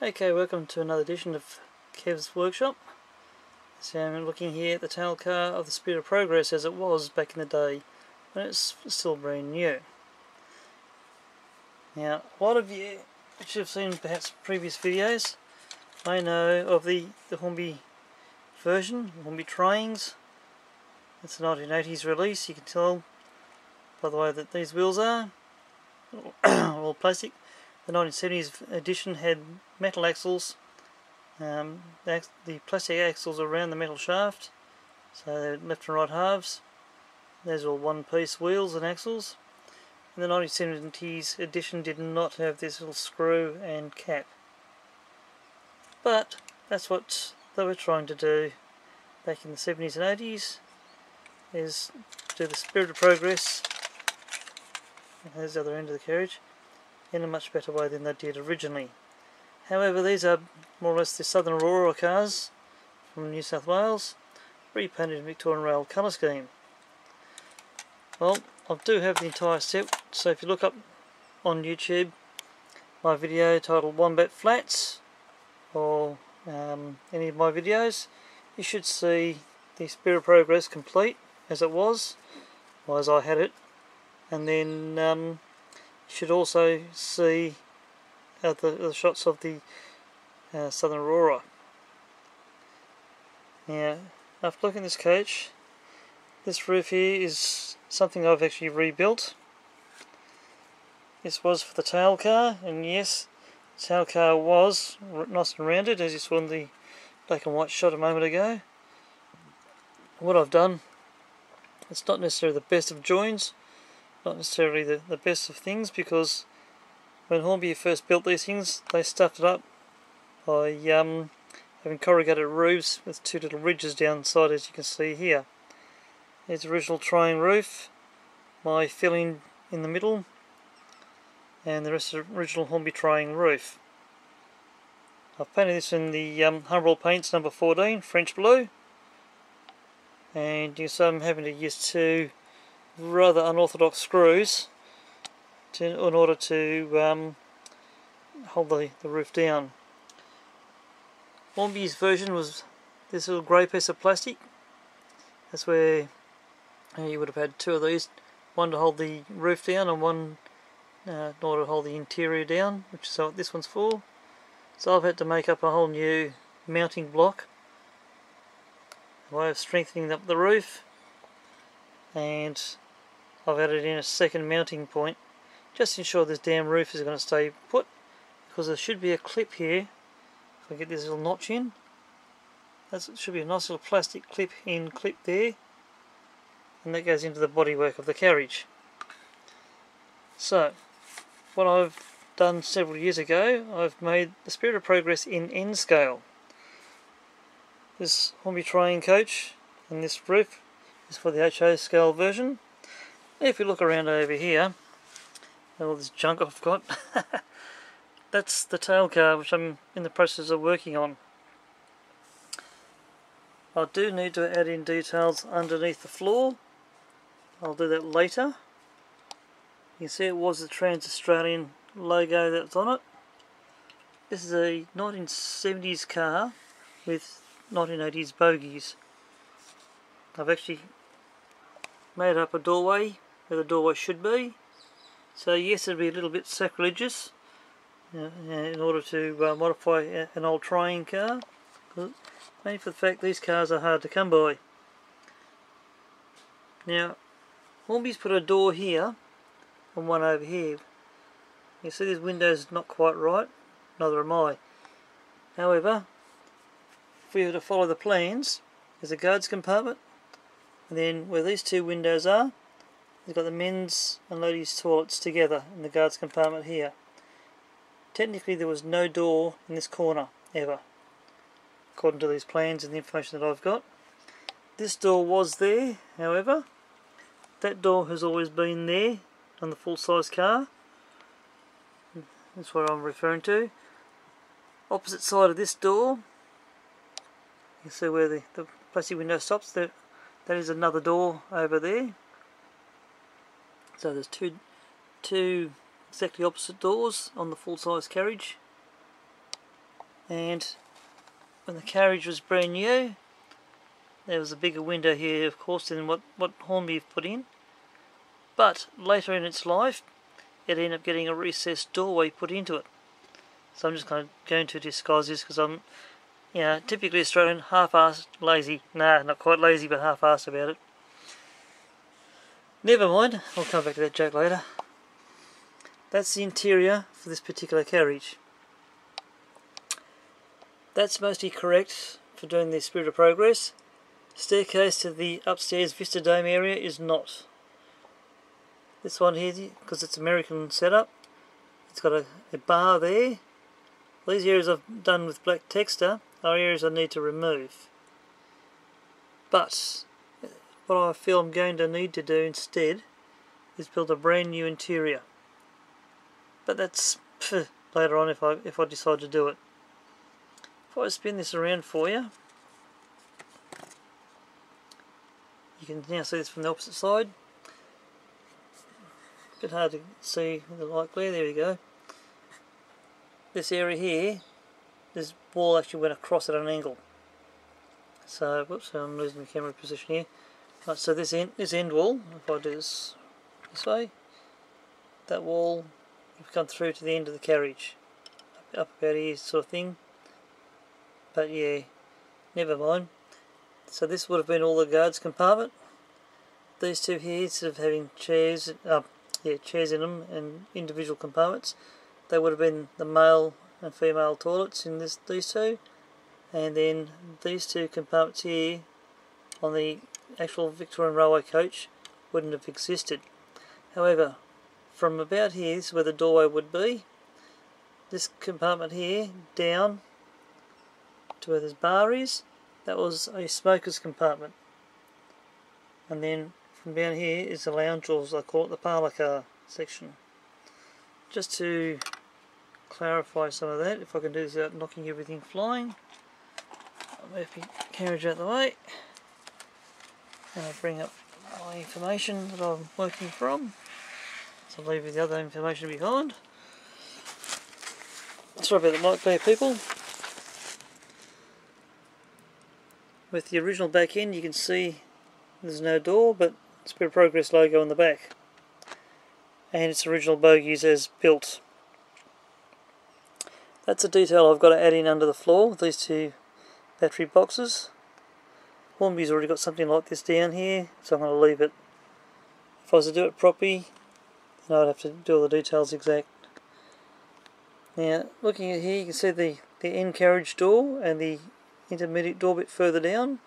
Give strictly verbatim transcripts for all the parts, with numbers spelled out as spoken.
Okay, welcome to another edition of Kev's Workshop. So I'm looking here at the tail car of the Spirit of Progress as it was back in the day when it's still brand new. Now, a lot of you, which have seen perhaps previous videos, I know of the, the Hornby version, Hornby Tri-angs. It's a nineteen eighties release, you can tell by the way that these wheels are, all plastic. The nineteen seventies edition had metal axles, um, the, the plastic axles around the metal shaft, so they're left and right halves. Those are all one piece wheels and axles. And the nineteen seventies edition did not have this little screw and cap. But that's what they were trying to do back in the seventies and eighties, is do the Spirit of Progress, and there's the other end of the carriage, in a much better way than they did originally. However, these are more or less the Southern Aurora cars from New South Wales, repainted in Victorian Rail colour scheme. Well, I do have the entire set, so if you look up on YouTube my video titled Wombat Flats, or um, any of my videos, you should see the Spirit of Progress complete as it was, or as I had it, and then um, you should also see uh, the, the shots of the uh, Southern Aurora. Now, after looking at this coach, this roof here is something I've actually rebuilt. This was for the tail car, and yes, the tail car was nice and rounded, as you saw in the black and white shot a moment ago. What I've done, it's not necessarily the best of joins, not necessarily the, the best of things, because when Hornby first built these things, they stuffed it up by um, having corrugated roofs with two little ridges down the side, as you can see here. There's the original Tri-ang roof, my filling in the middle, and the rest of the original Hornby Tri-ang roof. I've painted this in the um, Humbrol Paints number fourteen, French Blue. And you see I'm having to use two rather unorthodox screws to, in order to um, hold the, the roof down. Hornby's version was this little grey piece of plastic. That's where you would have had two of these, one to hold the roof down and one uh, in order to hold the interior down, which is what this one's for. So I've had to make up a whole new mounting block, a way of strengthening up the roof, and I've added in a second mounting point just to ensure this damn roof is going to stay put, because there should be a clip here. If I get this little notch in, that should be a nice little plastic clip in clip there, and that goes into the bodywork of the carriage. So what I've done several years ago, I've made the Spirit of Progress in N scale. This Hornby Tri-ang coach and this roof is for the H O scale version. If you look around over here, all this junk I've got, that's the tail car which I'm in the process of working on. I do need to add in details underneath the floor. I'll do that later. You can see it was the Trans Australian logo that's on it. This is a nineteen seventies car with nineteen eighties bogies. I've actually made up a doorway where the doorway should be. So yes, it'd be a little bit sacrilegious uh, in order to uh, modify a, an old Tri-ang car, mainly for the fact these cars are hard to come by. Now, Hornby's put a door here and one over here. You see this window's not quite right, neither am I. However, if we were to follow the plans, there's a guards compartment, and then where these two windows are, they've got the men's and ladies' toilets together in the guards compartment here. Technically there was no door in this corner, ever, according to these plans and the information that I've got. This door was there, however. That door has always been there on the full-size car. That's what I'm referring to. Opposite side of this door, you see where the, the plastic window stops, that, that is another door over there. So there's two, two exactly opposite doors on the full-size carriage. And when the carriage was brand new, there was a bigger window here, of course, than what, what Hornby have put in. But later in its life, it ended up getting a recessed doorway put into it. So I'm just kind of going to disguise this because I'm, you know, typically Australian, half-assed, lazy. Nah, not quite lazy, but half-assed about it. Never mind, I'll come back to that joke later. That's the interior for this particular carriage. That's mostly correct for doing the Spirit of Progress. Staircase to the upstairs Vista Dome area is not. This one here, because it's American setup, it's got a, a bar there. These areas I've done with black texture are areas I need to remove. But what I feel I'm going to need to do instead is build a brand new interior. But that's pff, later on if I if I decide to do it. If I spin this around for you, you can now see this from the opposite side. A bit hard to see with the light glare. There you go. This area here, this wall actually went across at an angle. So, whoops, I'm losing my camera position here. Right, so this end, this end wall, if I do this this way, that wall would come through to the end of the carriage, up, up about here sort of thing, but yeah, never mind. So this would have been all the guards compartment. These two here, instead of having chairs, uh, yeah, chairs in them and individual compartments, they would have been the male and female toilets in this these two, and then these two compartments here on the actual Victorian railway coach wouldn't have existed. However, from about here, this is where the doorway would be. This compartment here, down to where this bar is, that was a smoker's compartment. And then from down here is the lounge, or as I call it, the parlour car section. Just to clarify some of that, if I can do this without knocking everything flying, I'll move the carriage out of the way. And I'll bring up my information that I'm working from. So I'll leave you the other information behind. Sorry about the mic there, people. With the original back end, you can see there's no door, but Spirit of Progress logo on the back. And its original bogies as built. That's a detail I've got to add in under the floor, these two battery boxes. Hornby's already got something like this down here, so I'm going to leave it. If I was to do it properly, then I'd have to do all the details exact. Now, looking at here, you can see the, the end carriage door and the intermediate door a bit further down.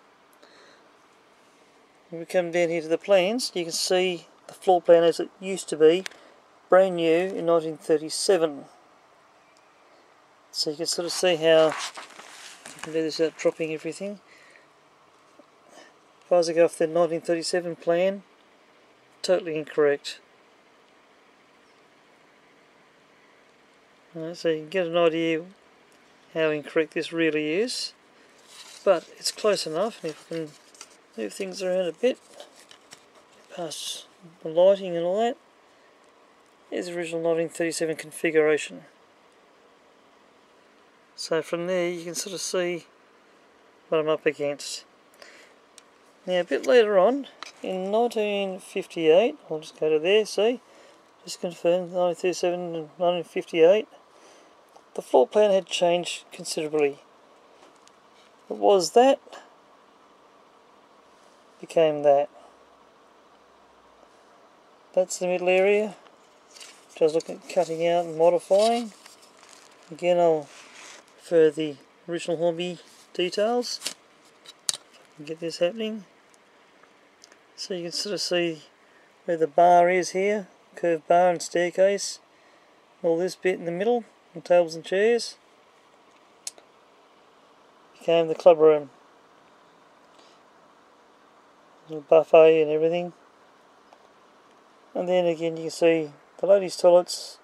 When we come down here to the plans, you can see the floor plan as it used to be, brand new in nineteen thirty-seven. So you can sort of see how you can do this without dropping everything. If I was to go off the nineteen thirty-seven plan, totally incorrect. Right, so you can get an idea how incorrect this really is, but it's close enough. And if we can move things around a bit, past the lighting and all that, here's the original nineteen thirty-seven configuration. So from there you can sort of see what I'm up against. Now a bit later on, in nineteen fifty-eight, I'll just go to there, see, just confirm nineteen thirty-seven and nineteen fifty-eight, the floor plan had changed considerably. It was that, became that. That's the middle area, which I was looking at cutting out and modifying. Again, I'll refer the original Hornby details, if I can get this happening. So you can sort of see where the bar is here, curved bar and staircase, all this bit in the middle, and tables and chairs, became the club room. Little buffet and everything. And then again you can see the ladies' toilets,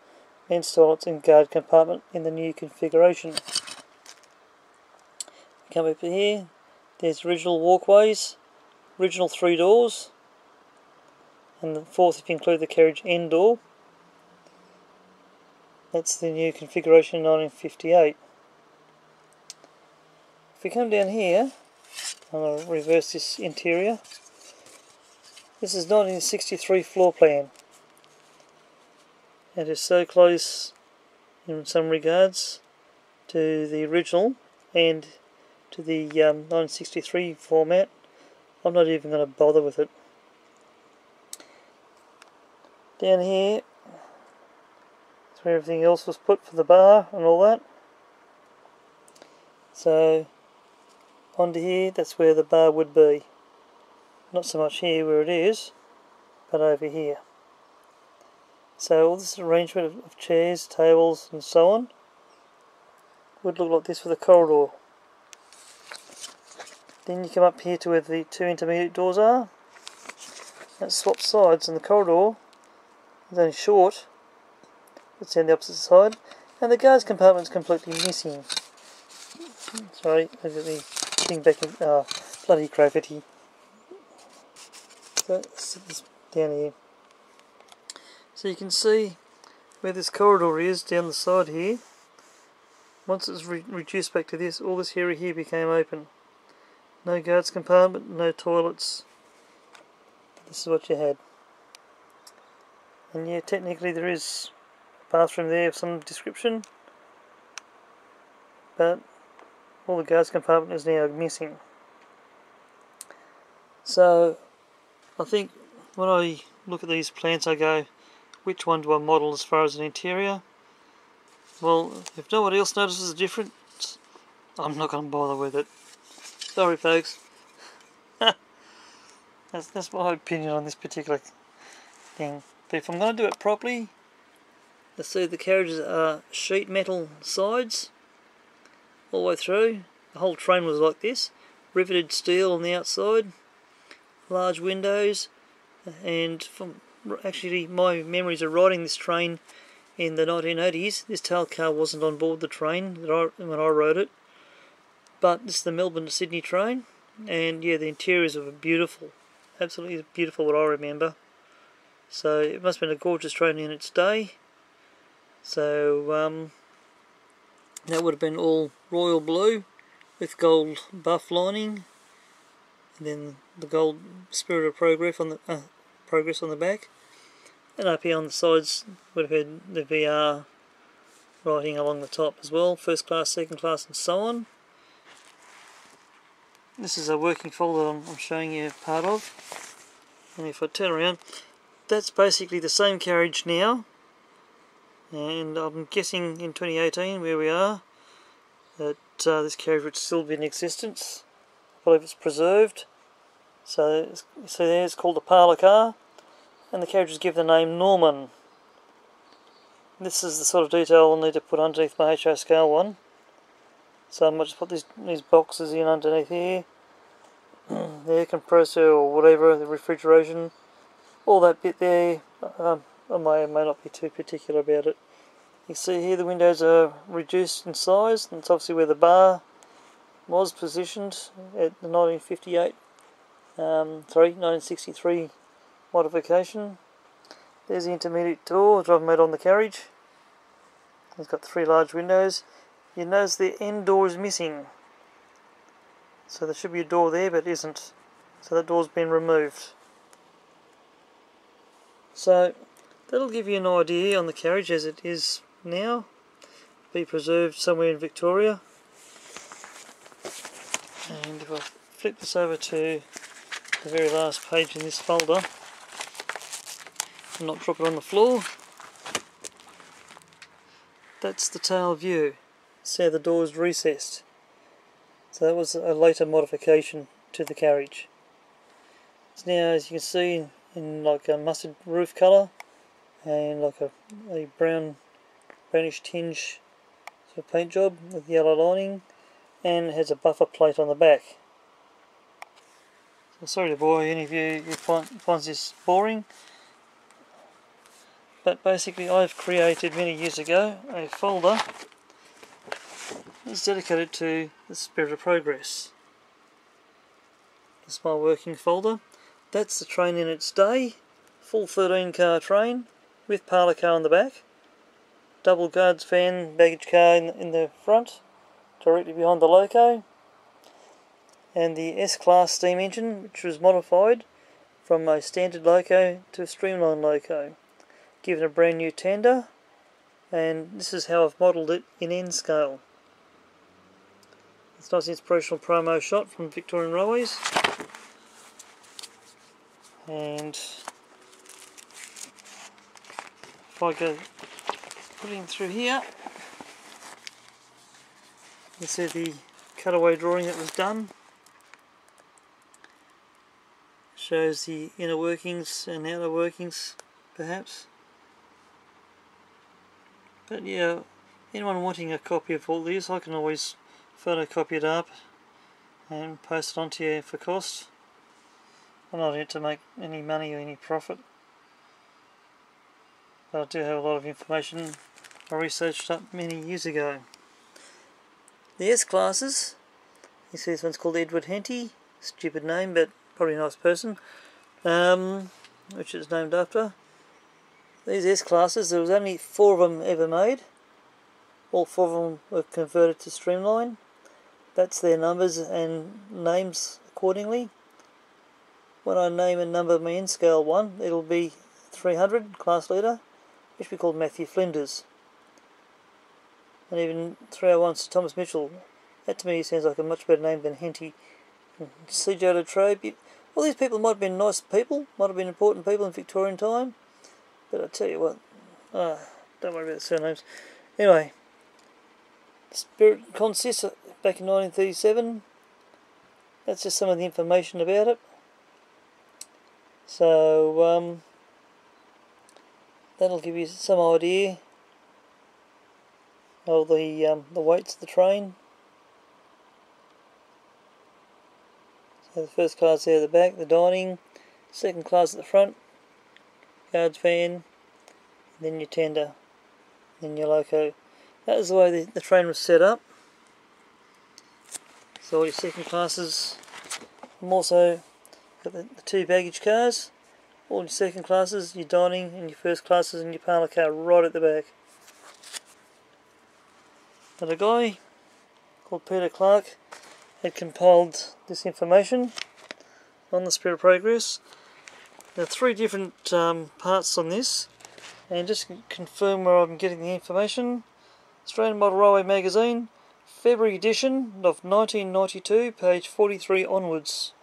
men's toilets and guard compartment in the new configuration. Come over here, there's original walkways, original three doors, and the fourth if you include the carriage end door. That's the new configuration in nineteen fifty-eight. If we come down here, I'm going to reverse this interior. This is nineteen sixty-three floor plan. It is so close in some regards to the original and to the um, nineteen sixty-three format, I'm not even going to bother with it. Down here is where everything else was put for the bar and all that. So onto here, that's where the bar would be. Not so much here where it is, but over here. So all this arrangement of, of chairs, tables and so on would look like this for the corridor. Then you come up here to where the two intermediate doors are. That swaps sides, and the corridor is only short. It's on the opposite side, and the guards compartment is completely missing. Sorry, I've got the thing back in. Oh, bloody gravity. So let's sit this down here. So you can see where this corridor is down the side here. Once it's re reduced back to this, all this area here became open. No guards compartment, no toilets. This is what you had. And yeah, technically there is a bathroom there of some description, but all the guards compartment is now missing. So I think when I look at these plans I go, which one do I model as far as an interior? Well, if no one else notices a difference, I'm not going to bother with it. Sorry folks. that's, that's my opinion on this particular thing. But if I'm going to do it properly, you'll see the carriages are sheet metal sides all the way through. The whole train was like this. Riveted steel on the outside. Large windows. And from actually my memories of riding this train in the nineteen eighties, this tail car wasn't on board the train that I, when I rode it. But this is the Melbourne to Sydney train, and yeah, the interiors are beautiful, absolutely beautiful what I remember. So it must have been a gorgeous train in its day. So um, that would have been all royal blue with gold buff lining, and then the gold Spirit of Progress on the uh, Progress on the back, and up here on the sides would have had the V R writing along the top as well, first class, second class, and so on. This is a working folder I'm showing you part of, and if I turn around, that's basically the same carriage now, and I'm guessing in twenty eighteen where we are, that uh, this carriage would still be in existence. I believe it's preserved, so, so there it's called the parlour car, and the carriages give the name Norman. This is the sort of detail I'll need to put underneath my H O scale one. So I might just put these, these boxes in underneath here, the air compressor or whatever, the refrigeration, all that bit there. um, I may or may not be too particular about it. You can see here the windows are reduced in size, and it's obviously where the bar was positioned at the nineteen fifty-eight, um, sorry, nineteen sixty-three modification. There's the intermediate door that I've made on the carriage. It's got three large windows. You notice the end door is missing, so there should be a door there, but it isn't, so that door's been removed. So that'll give you an idea on the carriage as it is now, be preserved somewhere in Victoria. And if I flip this over to the very last page in this folder and not drop it on the floor, that's the tail view. So the door is recessed, so that was a later modification to the carriage. So now, as you can see, in like a mustard roof colour and like a, a brown brownish tinge sort of paint job with yellow lining, and it has a buffer plate on the back. So sorry to bore any of you who find, finds this boring, but basically I've created many years ago a folder. It's dedicated to the Spirit of Progress. This is my working folder. That's the train in its day, full thirteen car train with parlour car on the back, double guards van, baggage car in the, in the front, directly behind the loco, and the S-Class steam engine, which was modified from a standard loco to a streamlined loco, given a brand new tender, and this is how I've modelled it in N scale. It's a nice inspirational promo shot from Victorian Railways, and if I go putting through here, you see the cutaway drawing that was done. Shows the inner workings and outer workings, perhaps. But yeah, anyone wanting a copy of all these, I can always photocopy it up and post it onto you for cost. I'm not here to make any money or any profit, but I do have a lot of information I researched up many years ago. The S-Classes, you see this one's called Edward Henty, stupid name but probably a nice person, um, which it's named after. These S-Classes, there was only four of them ever made. All four of them were converted to streamline. That's their numbers and names accordingly. When I name a number my N-scale one, it'll be three hundred, class leader, which we called Matthew Flinders. And even three oh one Sir Thomas Mitchell, that to me sounds like a much better name than Henty. C J La Trobe, all these people might have been nice people, might have been important people in Victorian time, but I tell you what, oh, don't worry about the surnames. Anyway, Spirit Consist back in nineteen thirty-seven, that's just some of the information about it. So, um, that'll give you some idea of the, um, the weights of the train. So the first class there at the back, the dining, second class at the front, guards van, then your tender, then your loco. That is the way the, the train was set up. So all your second classes, I'm also got the, the two baggage cars. All your second classes, your dining and your first classes and your parlour car right at the back. But a guy called Peter Clark had compiled this information on the Spirit of Progress. There are three different um, parts on this, and just confirm where I'm getting the information. Australian Model Railway Magazine, February edition of nineteen ninety-two, page forty-three onwards.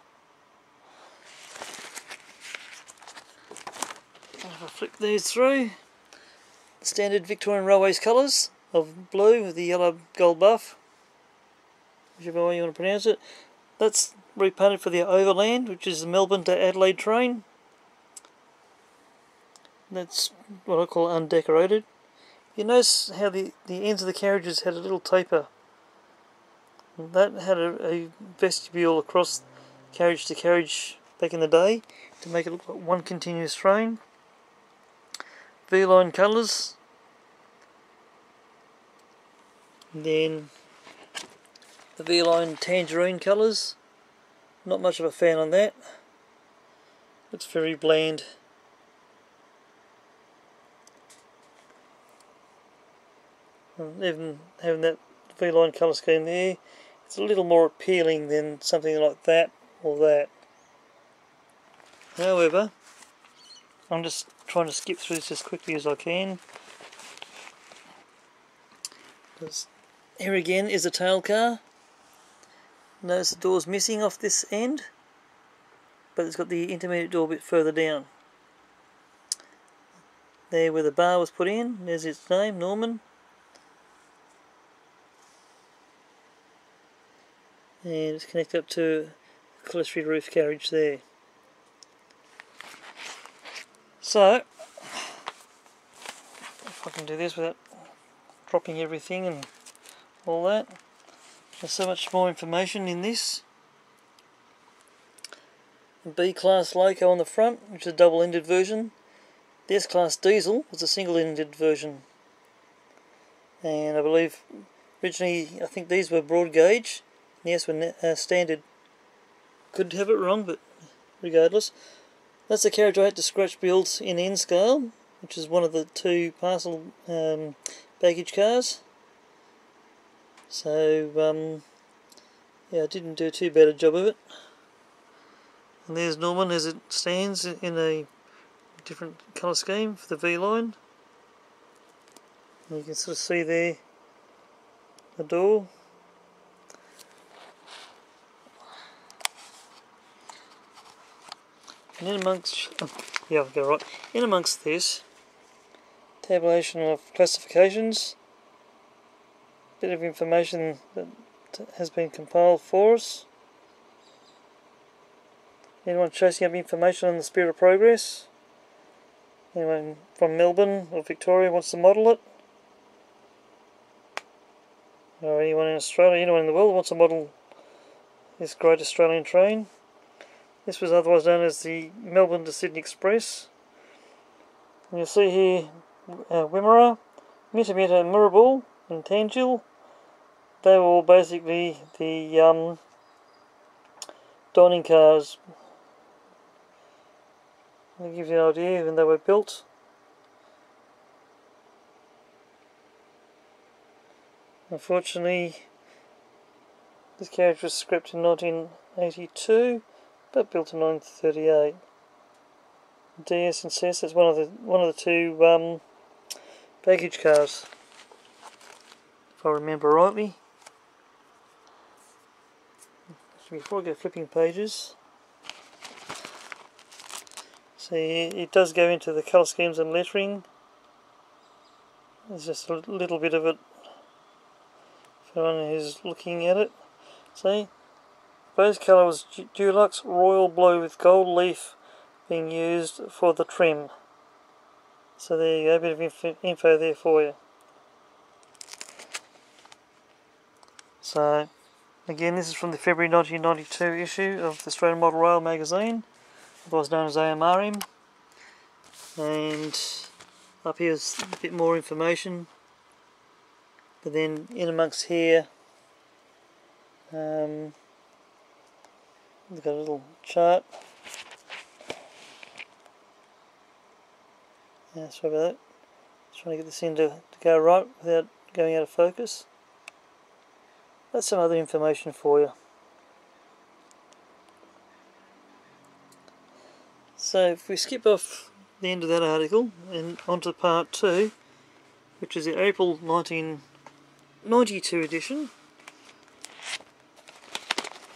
Flip these through. Standard Victorian Railways colours of blue with the yellow gold buff, whichever way you want to pronounce it. That's repainted for the Overland, which is the Melbourne to Adelaide train. That's what I call undecorated. You notice how the, the ends of the carriages had a little taper. That had a, a vestibule across carriage to carriage back in the day to make it look like one continuous train. V-Line colours, then the V-Line tangerine colours, not much of a fan on that, looks very bland. And even having that V-Line colour scheme there, it's a little more appealing than something like that or that. However, I'm just trying to skip through this as quickly as I can. Here again is a tail car. Notice the door's missing off this end, but it's got the intermediate door a bit further down. There where the bar was put in, there's its name, Norman. And it's connected up to a clerestory roof carriage there. So, if I can do this without dropping everything and all that, there's so much more information in this. B-Class loco on the front, which is a double-ended version. The S-Class diesel was a single-ended version. And I believe, originally, I think these were broad gauge, and the S were uh, standard. Could have it wrong, but regardless. That's the carriage I had to scratch build in N scale, which is one of the two parcel um, baggage cars. So um, yeah, I didn't do too bad a job of it. And there's Norman as it stands in a different colour scheme for the V-Line. You can sort of see there the door. And in amongst, oh, yeah, I've got it right. In amongst this, tabulation of classifications, bit of information that has been compiled for us. Anyone chasing up information on the Spirit of Progress? Anyone from Melbourne or Victoria wants to model it? Or anyone in Australia, anyone in the world wants to model this great Australian train? This was otherwise known as the Melbourne to Sydney Express. And you'll see here uh, Wimmera, Mitimita and Mirabal and Tangil. They were all basically the um, dining cars. That gives you an idea when they were built. Unfortunately, this carriage was scrapped in nineteen eighty-two, but built in nineteen thirty-eight. D S and C S, that's one of the one of the two um, baggage cars, if I remember rightly. Before I go flipping pages, see it does go into the colour schemes and lettering. There's just a little bit of it for anyone who's looking at it. See, the base colour was Dulux Royal Blue with gold leaf being used for the trim. So there you go, a bit of info, info there for you. So again, this is from the February nineteen ninety-two issue of the Australian Model Railway Magazine, otherwise known as A M R M. And up here is a bit more information. But then in amongst here, um, we've got a little chart. Yeah, sorry about that. Just trying to get this in to, to go right without going out of focus. That's some other information for you. So if we skip off the end of that article and onto part two, which is the April nineteen ninety-two edition.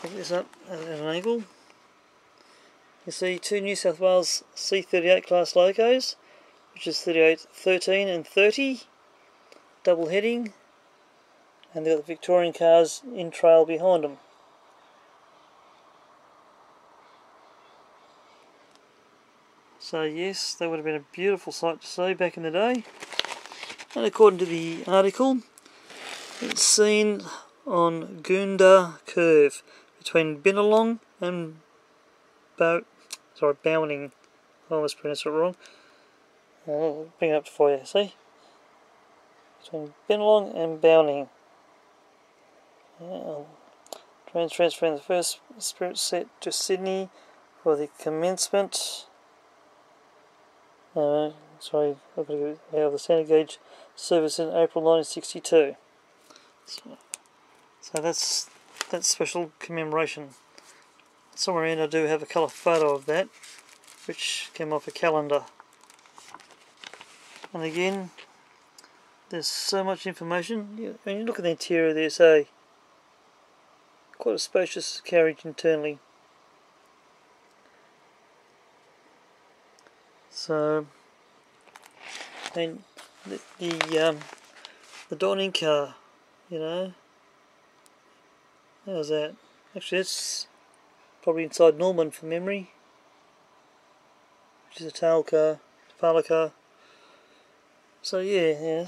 Pick this up at an angle. You see two New South Wales C thirty-eight class locos, which is thirty-eight, thirteen and thirty, double heading. And they've got the Victorian cars in trail behind them. So yes, that would have been a beautiful sight to see back in the day. And according to the article, it's seen on Gunda Curve between Binalong and Bo sorry, Bouning. I almost pronounced it wrong. I'll bring it up for you, see? Between Binalong and Bouning. Yeah. Trains transferring the first Spirit set to Sydney for the commencement. Uh, sorry, I've got to go out of the Centre Gauge service in April nineteen sixty-two. So, so that's that special commemoration. Somewhere in I do have a colour photo of that, which came off a calendar. And again, there's so much information. When you look at the interior, there's a quite a spacious carriage internally. So, and the the, um, the dining car, you know, how's that? Actually, that's probably inside Norman from memory, which is a tail car, parlour car. So yeah, yeah.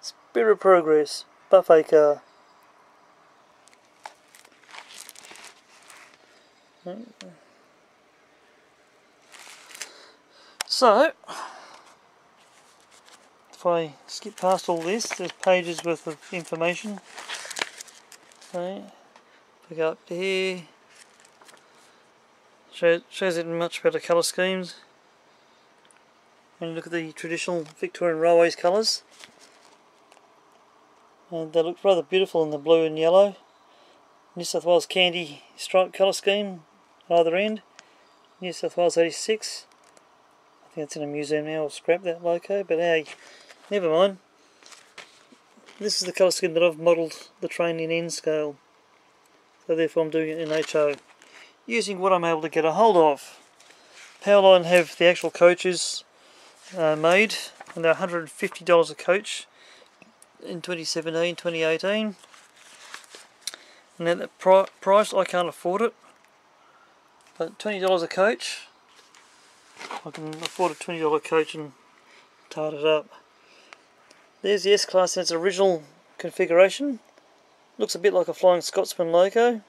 Spirit of Progress buffet car. So, if I skip past all this, there's pages worth of information. So, if we go up to here, shows, shows it in much better colour schemes. And look at the traditional Victorian Railways colours. And they look rather beautiful in the blue and yellow. New South Wales Candy stripe colour scheme at either end. New South Wales eighty-six. I think it's in a museum now. I'll scrap that loco, but hey, never mind. This is the colour scheme that I've modelled the train in N scale. So therefore I'm doing it in H O. Using what I'm able to get a hold of. Powerline have the actual coaches uh, made, and they're one hundred and fifty dollars a coach in twenty seventeen, twenty eighteen. And at that pri price, I can't afford it. But twenty dollars a coach, I can afford a twenty dollar coach and tart it up. There's the S-Class in its original configuration. Looks a bit like a Flying Scotsman loco,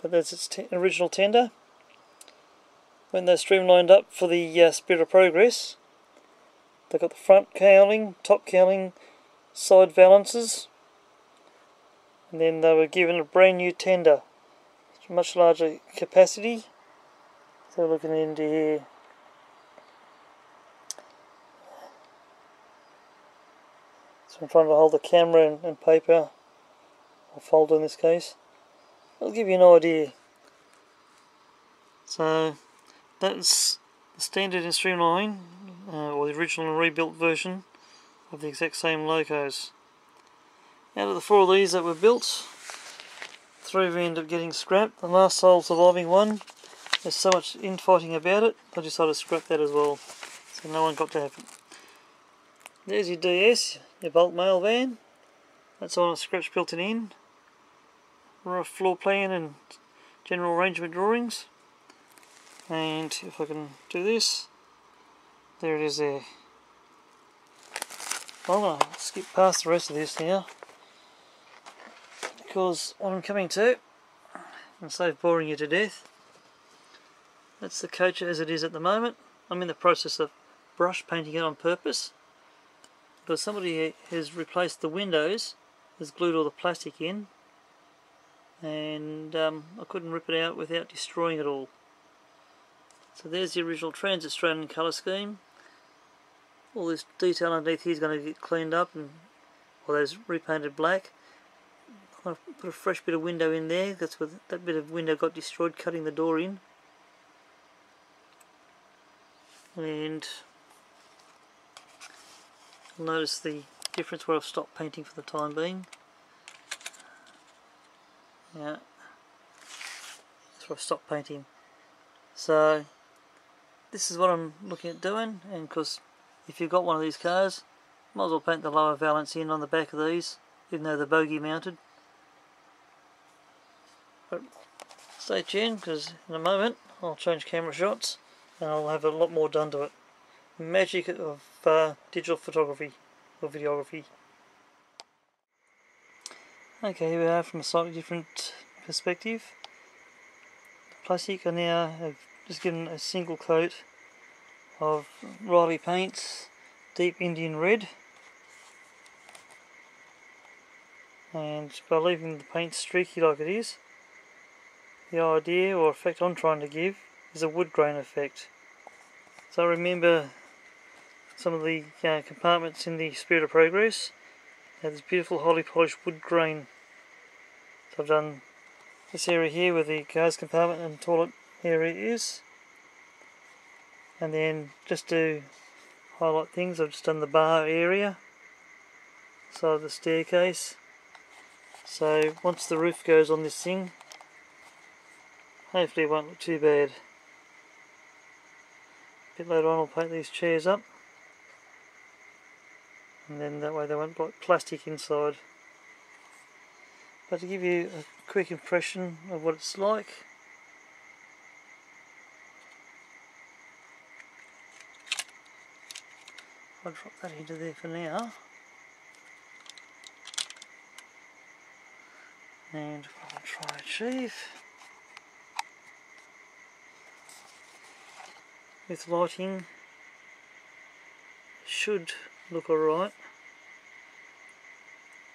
but that's its t original tender. When they streamlined up for the uh, Spirit of Progress, they got the front cowling, top cowling, side valances, and then they were given a brand new tender, much larger capacity. So we're looking into here, so I'm trying to hold the camera and, and paper, or folder in this case. I'll give you an idea. So that's the standard and streamline, uh, or the original and rebuilt version of the exact same locos. Out of the four of these that were built, three we end up getting scrapped. The last sole surviving one, there's so much infighting about it, I decided to scrap that as well, so no one got to have it. There's your D S, your bulk mail van. That's on a scratch built in. Rough floor plan and general arrangement drawings. And if I can do this, there it is there. I'm going to skip past the rest of this now, because what I'm coming to, and save boring you to death, that's the coach as it is at the moment. I'm in the process of brush painting it on purpose, because somebody has replaced the windows, has glued all the plastic in, and um, I couldn't rip it out without destroying it all. So there's the original Trans Australian colour scheme. All this detail underneath here is going to get cleaned up, and all those repainted black. I'm going to put a fresh bit of window in there. That's where that bit of window got destroyed, cutting the door in. And you'll notice the difference where I've stopped painting for the time being. Yeah, that's where I've stopped painting. So this is what I'm looking at doing, and because if you've got one of these cars, might as well paint the lower valance in on the back of these, even though they're bogey mounted. But stay tuned, because in a moment I'll change camera shots and I'll have a lot more done to it. Magic of uh, digital photography or videography. Okay, here we are from a slightly different perspective. The plastic I now have just given a single coat of Riley Paints Deep Indian Red, and by leaving the paint streaky like it is, the idea or effect I'm trying to give is a wood grain effect. So remember some of the uh, compartments in the Spirit of Progress have this beautiful highly polished wood grain. So I've done this area here where the car's compartment and toilet area is, and then just to highlight things I've just done the bar area, side of the staircase. So once the roof goes on this thing, hopefully it won't look too bad. A bit later on I'll paint these chairs up, and then that way they won't block plastic inside. But to give you a quick impression of what it's like, I'll drop that into there for now, and what I'll try to achieve with lighting should look alright.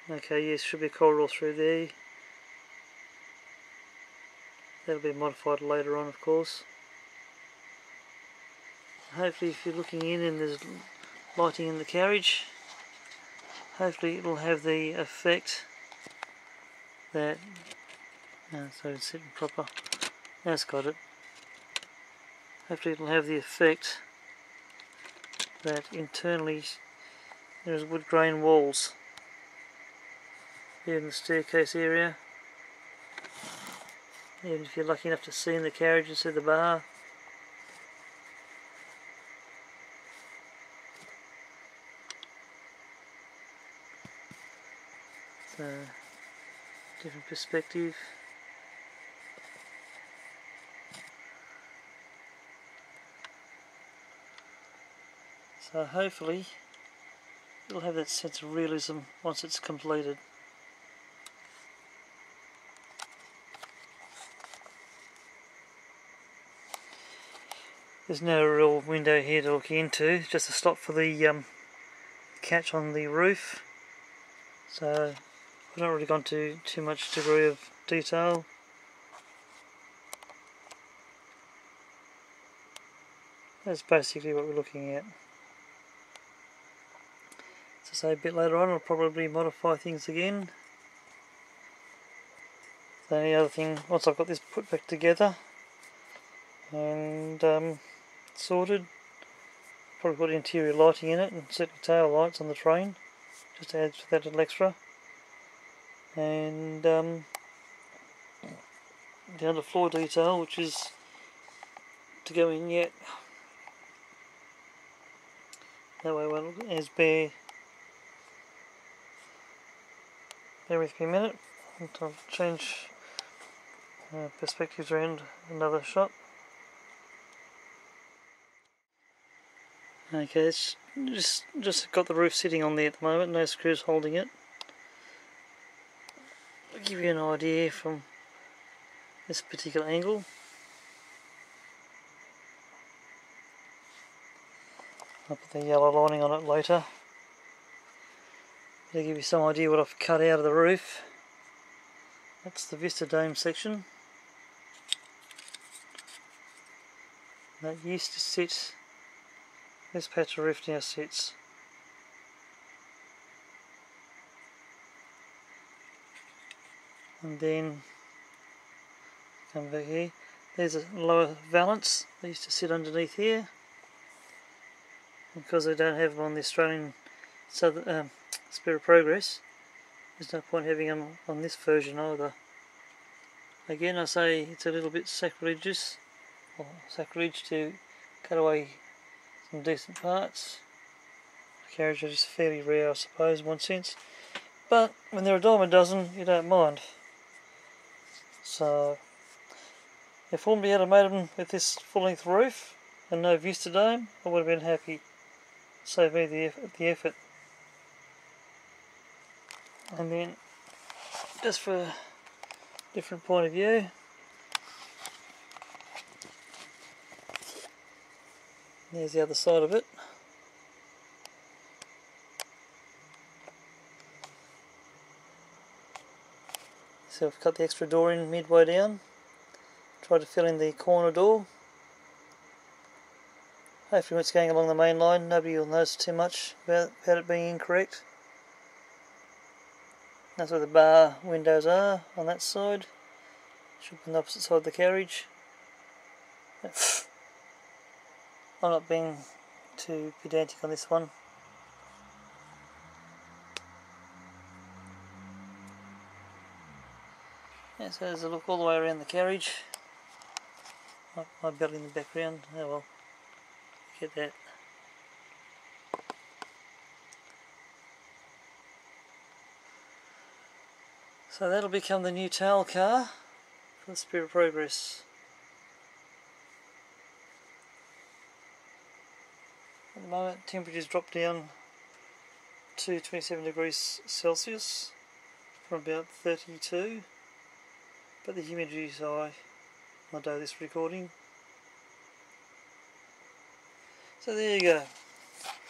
Okay, yes, should be a corridor through there. That'll be modified later on, of course. Hopefully if you're looking in and there's lighting in the carriage, hopefully it'll have the effect there. Uh, so it's sitting proper. That's got it. Hopefully it'll have the effect that internally there's wood grain walls here in the staircase area. Even if you're lucky enough to see in the carriage and see the bar. So, different perspective. So hopefully it'll have that sense of realism once it's completed. There's no real window here to look into, just a stop for the um, catch on the roof. So I've not really gone to too much degree of detail. That's basically what we're looking at. As I say, a bit later on I'll probably modify things again. The only other thing, once I've got this put back together and um, sorted, probably put interior lighting in it and certainly tail lights on the train, just to add to that little extra. And um, the underfloor detail, which is to go in yet. That way it won't look as bare. Bear with me a minute, I'll change uh, perspectives around another shot. Okay, it's just, just got the roof sitting on there at the moment, no screws holding it. I'll give you an idea from this particular angle. I'll put the yellow lining on it later. I'll give you some idea what I've cut out of the roof. That's the Vista Dome section. That used to sit, this patch of roof now sits. And then come back here. There's a lower valance that used to sit underneath here. Because they don't have them on the Australian Southern, um, Spirit of Progress, there's no point having them on this version either. Again, I say it's a little bit sacrilegious, or sacrilege, to cut away some decent parts. The carriage is fairly rare, I suppose, in one sense. But when they're a dime a dozen, you don't mind. So, if Hornby had made them with this full-length roof and no Vista Dome, I would have been happy. Save me the effort, the effort. And then, just for a different point of view, there's the other side of it. So I've cut the extra door in midway down. Try to fill in the corner door. Hopefully when it's going along the main line nobody will notice too much about, about it being incorrect. That's where the bar windows are on that side. Should be on the opposite side of the carriage. I'm not being too pedantic on this one. Yeah, so there's a look all the way around the carriage. My, my belly in the background, oh well, get that. So that'll become the new tail car for the Spirit of Progress. At the moment, temperatures dropped down to twenty-seven degrees Celsius from about thirty-two. But the humidity is high on the day of this recording. So there you go.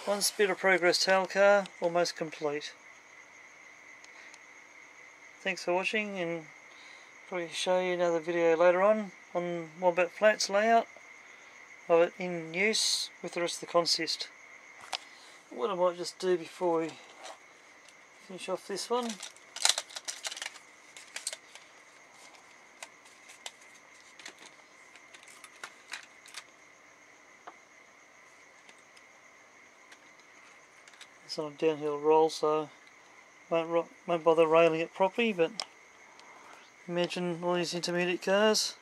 One Spirit of Progress tail car, almost complete. Thanks for watching, and probably show you another video later on on Wombat Flats layout of it in use with the rest of the consist. What I might just do before we finish off this one it's on a downhill roll, so won't, ro won't bother railing it properly, but imagine all these intermediate cars.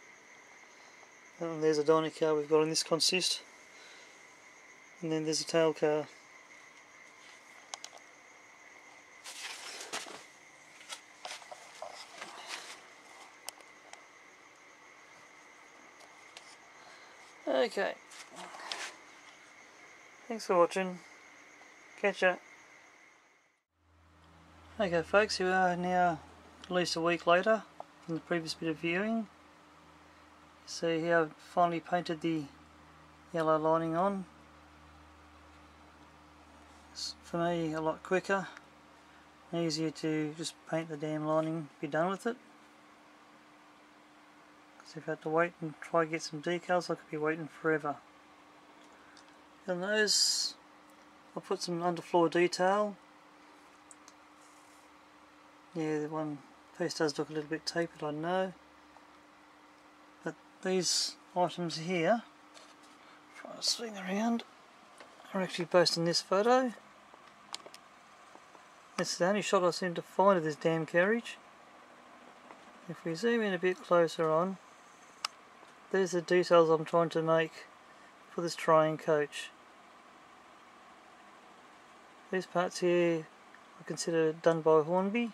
And there's a dyno car we've got in this consist. And then there's a tail car. Okay. Thanks for watching. Catch ya. Okay folks, here we are now at least a week later from the previous bit of viewing. See here I've finally painted the yellow lining on. It's for me a lot quicker and easier to just paint the damn lining, be done with it. Because if I had to wait and try to get some decals, I could be waiting forever. You'll notice I'll put some underfloor detail. Yeah, the one piece does look a little bit tapered, I know. These items here, try to swing around, are actually based on this photo. This is the only shot I seem to find of this damn carriage. If we zoom in a bit closer on, these are the details I'm trying to make for this Tri-ang coach. These parts here I consider done by Hornby.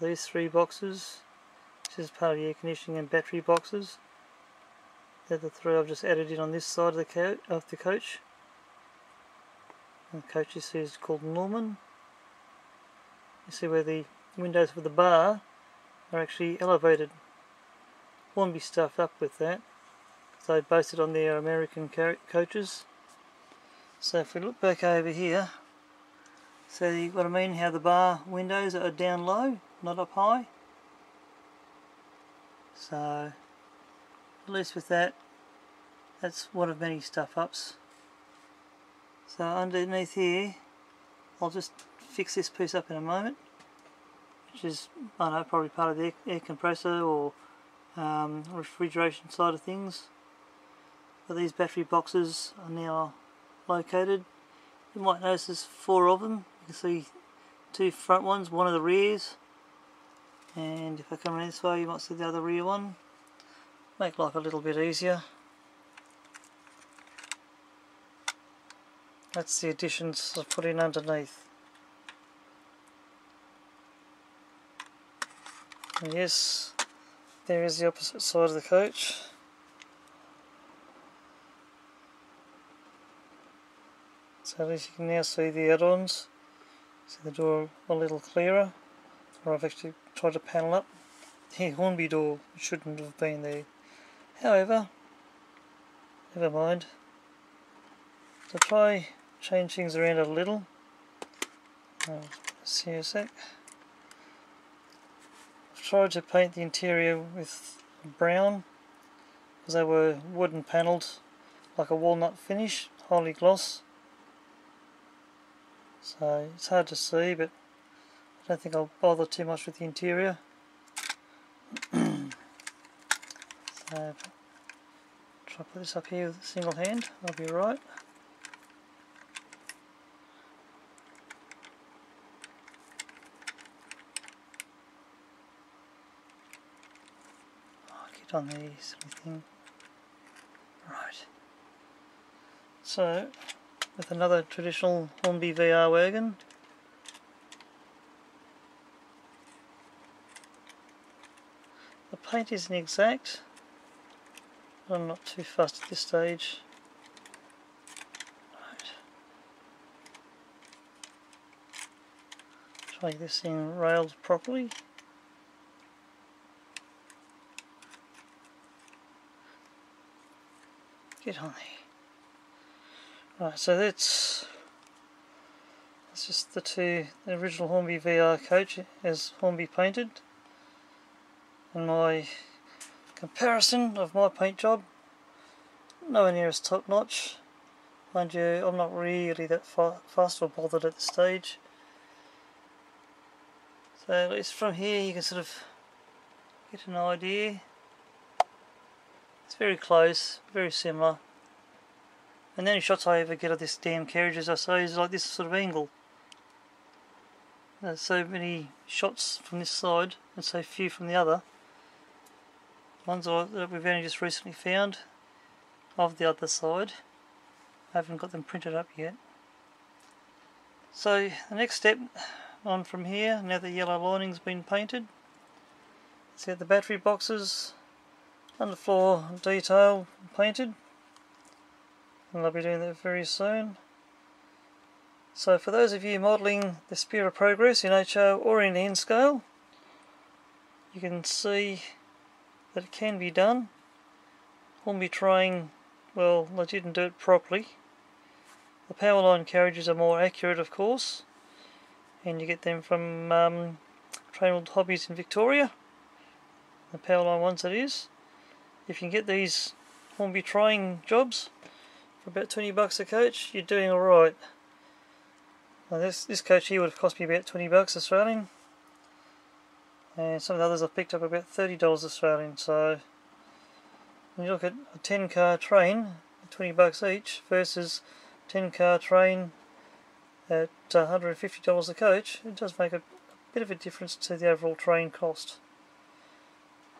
These three boxes, this is part of the air conditioning and battery boxes. They're the three I've just added in on this side of the, co of the coach. And the coach you see is called Norman. You see where the windows for the bar are actually elevated. Hornby stuffed up with that, because they based it on their American co coaches. So if we look back over here, see what I mean, how the bar windows are down low, not up high. So, at least with that, that's one of many stuff-ups. So underneath here, I'll just fix this piece up in a moment, which is, I don't know, probably part of the air compressor or um, refrigeration side of things. But these battery boxes are now located. You might notice there's four of them. You can see two front ones, one of the rears. And if I come around this way, you might see the other rear one. Make life a little bit easier. That's the additions I've put in underneath. And yes, there is the opposite side of the coach. So at least you can now see the add-ons. See the door a little clearer. Or I've actually tried to panel up here, Hornby door shouldn't have been there. However, never mind. So try change things around a little. I'll see a sec. I've tried to paint the interior with brown because they were wooden panelled, like a walnut finish, highly gloss. So it's hard to see, but I don't think I'll bother too much with the interior. So, try to put this up here with a single hand, I'll be right. Oh, get on the sort of thing. Right. So, with another traditional Hornby V R wagon. Paint isn't exact, but I'm not too fussed at this stage. Right. Try this thing railed properly. Get on there. Right, so that's that's just the two the original Hornby V R coach as Hornby painted. And my comparison of my paint job, nowhere near as top notch. Mind you, I'm not really that fa fast or bothered at this stage. So at least from here you can sort of get an idea. It's very close, very similar. And the only shots I ever get of this damn carriage, as I say, is like this sort of angle. There's so many shots from this side and so few from the other. Ones that we've only just recently found of the other side. I haven't got them printed up yet. So the next step on from here, now the yellow lining's been painted, let's get the battery boxes, underfloor detail painted, and I'll be doing that very soon. So for those of you modelling the Spirit of Progress in H O or in N scale, you can see that it can be done. Hornby Tri-ang, well, I didn't do it properly. The Powerline carriages are more accurate, of course, and you get them from um, Trainwheeled Hobbies in Victoria, the Powerline ones that is. If you can get these Hornby Tri-ang jobs for about twenty bucks a coach, you're doing alright. Now this, this coach here would have cost me about twenty bucks Australian, and some of the others I've picked up about thirty dollars Australian, so when you look at a ten car train at twenty bucks each versus ten car train at one hundred fifty dollars a coach, it does make a, a bit of a difference to the overall train cost.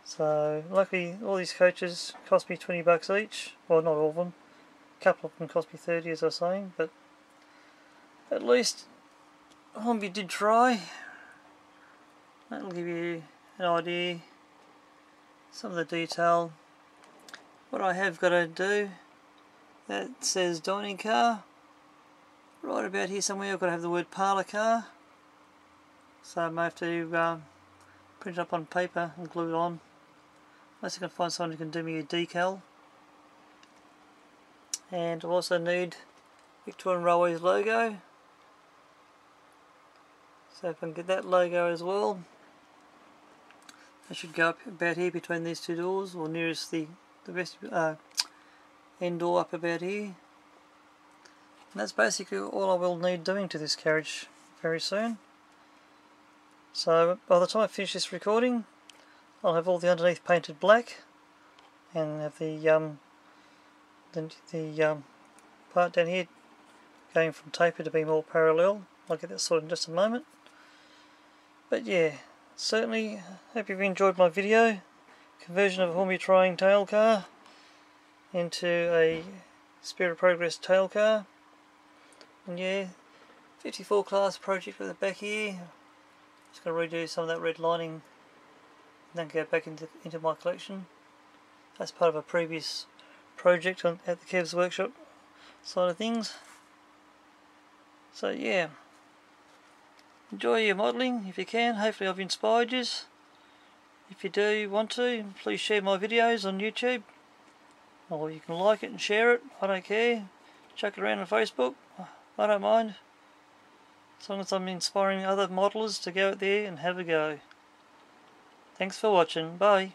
So luckily all these coaches cost me twenty bucks each, well not all of them, a couple of them cost me thirty as I was saying, but at least Hornby did try. That'll give you an idea, some of the detail. What I have got to do, that says dining car, right about here somewhere I've got to have the word parlour car, so I may have to um, print it up on paper and glue it on, unless I can find someone who can do me a decal. And I'll also need Victorian Railways logo, so if I can get that logo as well. I should go up about here between these two doors, or nearest the the rest uh, end door up about here. And that's basically all I will need doing to this carriage very soon. So by the time I finish this recording, I'll have all the underneath painted black, and have the um the, the um, part down here going from taper to be more parallel. I'll get that sorted in just a moment. But yeah, certainly hope you've enjoyed my video. Conversion of a Hornby Tri-ang tail car into a Spirit of Progress tail car. And yeah, fifty-four class project at the back here. Just going to redo some of that red lining and then go back into, into my collection. That's part of a previous project on, at the Kev's Workshop side of things. So yeah, enjoy your modelling if you can. Hopefully I've inspired you. If you do want to, please share my videos on YouTube, or you can like it and share it, I don't care. Chuck it around on Facebook, I don't mind, as long as I'm inspiring other modellers to go out there and have a go. Thanks for watching, bye.